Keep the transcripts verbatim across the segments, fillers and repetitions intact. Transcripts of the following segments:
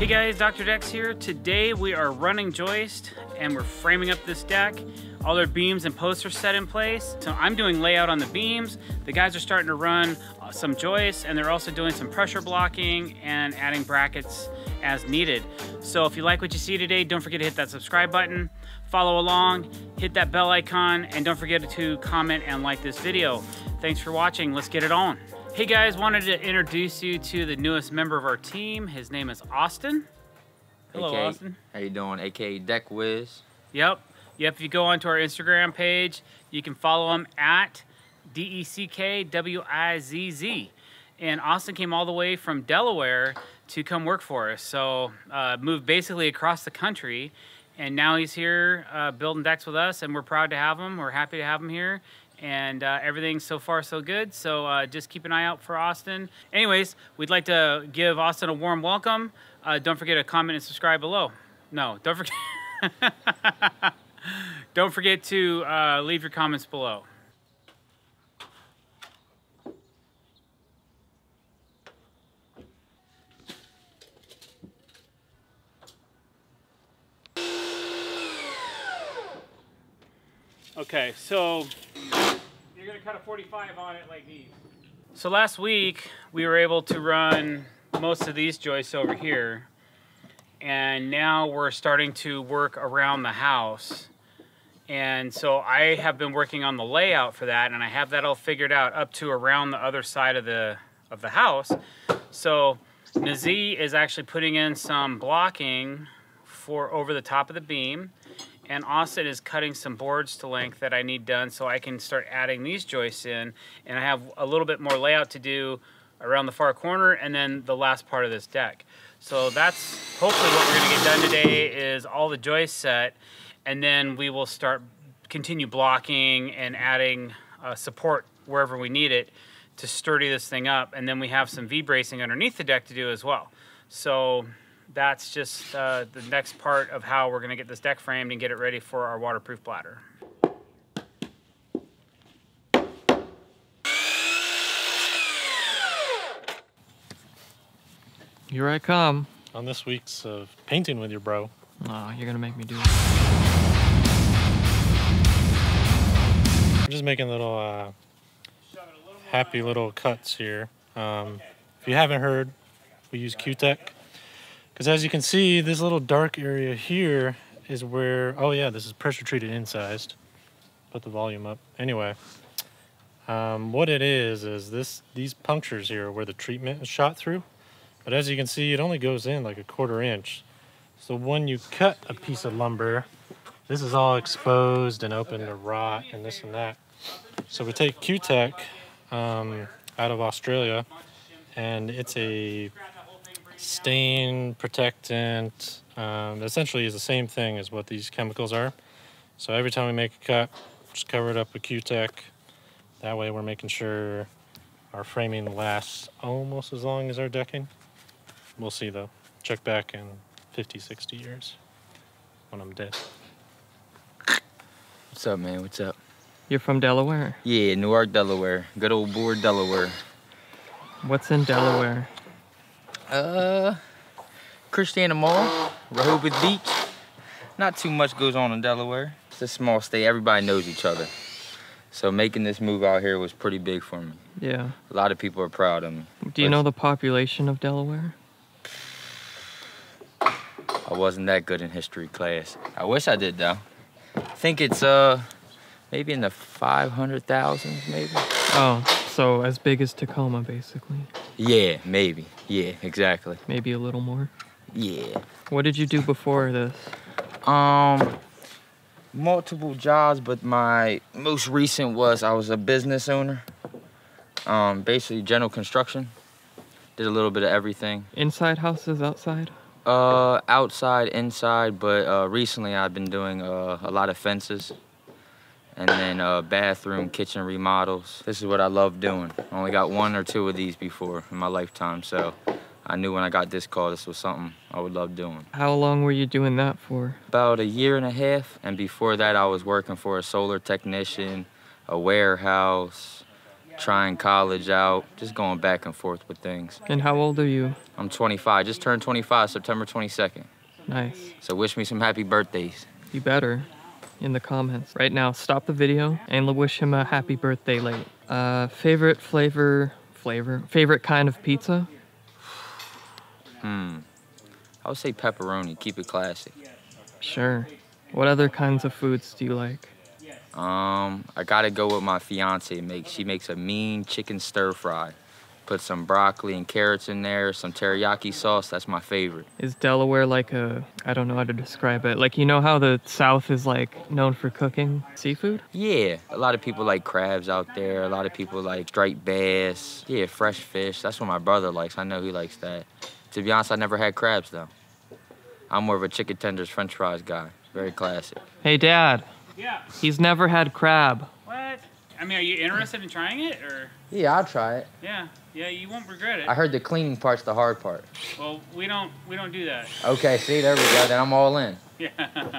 Hey guys, Doctor Dex here. Today we are running joist and we're framing up this deck. All their beams and posts are set in place. So I'm doing layout on the beams. The guys are starting to run some joists and they're also doing some pressure blocking and adding brackets as needed. So if you like what you see today, don't forget to hit that subscribe button, follow along, hit that bell icon, and don't forget to comment and like this video. Thanks for watching, let's get it on. Hey guys, wanted to introduce you to the newest member of our team. His name is Austin. Hello, A K A, Austin. How you doing? A K A DECKWIZZ. Yep. Yep. If you go onto our Instagram page, you can follow him at D E C K W I Z Z. And Austin came all the way from Delaware to come work for us. So uh, moved basically across the country, and now he's here uh, building decks with us, and we're proud to have him. We're happy to have him here. And uh, everything's so far so good, so uh, just keep an eye out for Austin. Anyways, we'd like to give Austin a warm welcome. Uh, don't forget to comment and subscribe below. No, don't forget. Don't forget to uh, leave your comments below. Okay, so you're gonna cut a forty-five on it like these. So last week, we were able to run most of these joists over here, and now we're starting to work around the house. And so I have been working on the layout for that, and I have that all figured out up to around the other side of the, of the house. So Nazee is actually putting in some blocking for over the top of the beam. And Austin is cutting some boards to length that I need done so I can start adding these joists in. And I have a little bit more layout to do around the far corner and then the last part of this deck. So that's hopefully what we're gonna get done today is all the joists set, and then we will start, continue blocking and adding uh, support wherever we need it to sturdy this thing up. And then we have some V-bracing underneath the deck to do as well. So that's just uh, the next part of how we're gonna get this deck framed and get it ready for our waterproof bladder. Here I come. On this week's of uh, painting with your bro. Oh, you're gonna make me do it. I'm just making little uh, happy little cuts here. Um, if you haven't heard, we use Cutek. Because as you can see, this little dark area here is where, oh yeah, this is pressure treated incised. Put the volume up. Anyway, um, what it is, is this these punctures here are where the treatment is shot through. But as you can see, it only goes in like a quarter inch. So when you cut a piece of lumber, this is all exposed and open to rot and this and that. So we take Cutek um, out of Australia, and it's a stain protectant, um, essentially is the same thing as what these chemicals are. So every time we make a cut, just cover it up with Cutek. That way we're making sure our framing lasts almost as long as our decking. We'll see though. Check back in fifty, sixty years when I'm dead. What's up, man? What's up? You're from Delaware? Yeah, Newark, Delaware. Good old board Delaware. What's in Delaware? Uh, Christiana Mall, Rehoboth Beach. Not too much goes on in Delaware. It's a small state, everybody knows each other. So making this move out here was pretty big for me. Yeah. A lot of people are proud of me. Do you know the population of Delaware? I wasn't that good in history class. I wish I did though. I think it's uh, maybe in the five hundred thousand maybe. Oh, so as big as Tacoma basically. Yeah, maybe. Yeah, exactly. Maybe a little more? Yeah. What did you do before this? Um, multiple jobs, but my most recent was I was a business owner. Um, basically general construction. Did a little bit of everything. Inside houses, outside? Uh, outside, inside, but uh, recently I've been doing uh, a lot of fences. And then uh, bathroom, kitchen remodels. This is what I love doing. I only got one or two of these before in my lifetime, so I knew when I got this call, this was something I would love doing. How long were you doing that for? About a year and a half, and before that I was working for a solar technician, a warehouse, trying college out, just going back and forth with things. And how old are you? I'm twenty-five, just turned twenty-five, September twenty-second. Nice. So wish me some happy birthdays. You better, in the comments. Right now, stop the video and wish him a happy birthday late. Uh, favorite flavor, flavor? Favorite kind of pizza? Hmm, I would say pepperoni, keep it classic. Sure. What other kinds of foods do you like? Um, I gotta go with my fiance. Make, she makes a mean chicken stir fry. Put some broccoli and carrots in there, some teriyaki sauce, that's my favorite. Is Delaware like a, I don't know how to describe it, like you know how the South is like known for cooking seafood? Yeah, a lot of people like crabs out there, a lot of people like striped bass, yeah, fresh fish, that's what my brother likes, I know he likes that. To be honest, I never had crabs though. I'm more of a chicken tenders, french fries guy, very classic. Hey Dad. Yeah. He's never had crab. What? I mean, are you interested in trying it, or? Yeah, I'll try it. Yeah, yeah, you won't regret it. I heard the cleaning part's the hard part. Well, we don't, we don't do that. Okay, see, there we go. Then I'm all in. Yeah.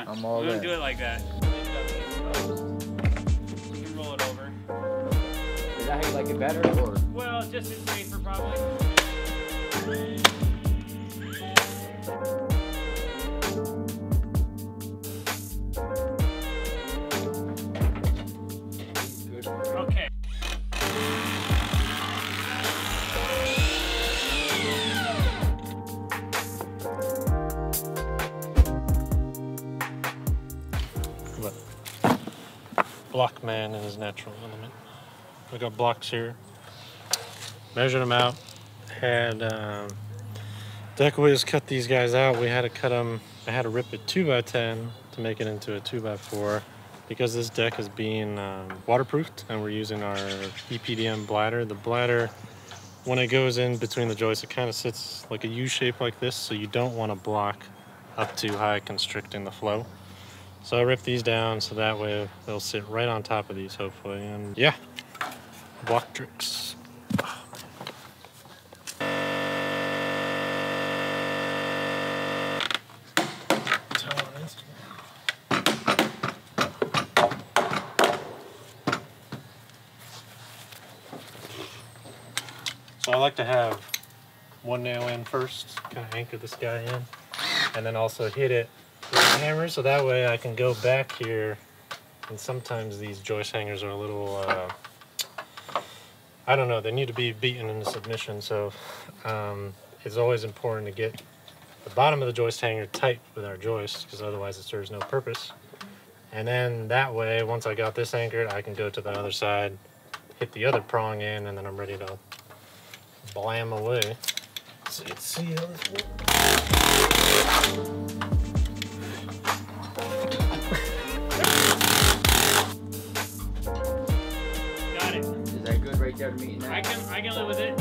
I'm all in. We don't in. do it like that. You can roll it over. Is that how you like it better, or? Well, just it's safer, probably. Block man in his natural element. We got blocks here. Measured them out. Had um, DECKWIZZ cut these guys out. We had to cut them. I had to rip a two by ten to make it into a two by four because this deck is being um, waterproofed and we're using our E P D M bladder. The bladder, when it goes in between the joists, it kind of sits like a U shape like this, so you don't want to block up too high, constricting the flow. So I ripped these down so that way they'll sit right on top of these hopefully, and yeah, block tricks. So I like to have one nail in first, kind of anchor this guy in, and then also hit it hammer, so that way I can go back here, and sometimes these joist hangers are a little, uh, I don't know, they need to be beaten into submission, so um, it's always important to get the bottom of the joist hanger tight with our joist, because otherwise it serves no purpose. And then that way, once I got this anchored, I can go to the other side, hit the other prong in, and then I'm ready to blam away. So you can see how this works. Right there to me now. I can, I can live with it.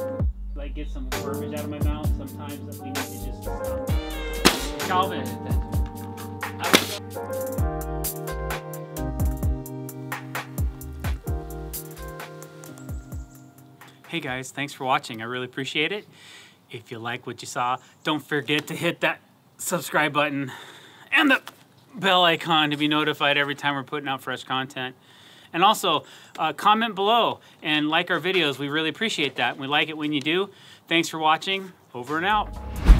Okay. Like get some verbiage out of my mouth. Sometimes we need to just stop. Calvin. Hey guys, thanks for watching. I really appreciate it. If you like what you saw, don't forget to hit that subscribe button and the bell icon to be notified every time we're putting out fresh content. And also, uh, comment below and like our videos. We really appreciate that. We like it when you do. Thanks for watching. Over and out.